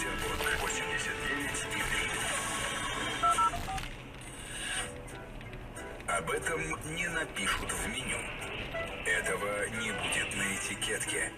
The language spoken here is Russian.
Петербург, 89,3. Об этом не напишут в меню. Этого не будет на этикетке.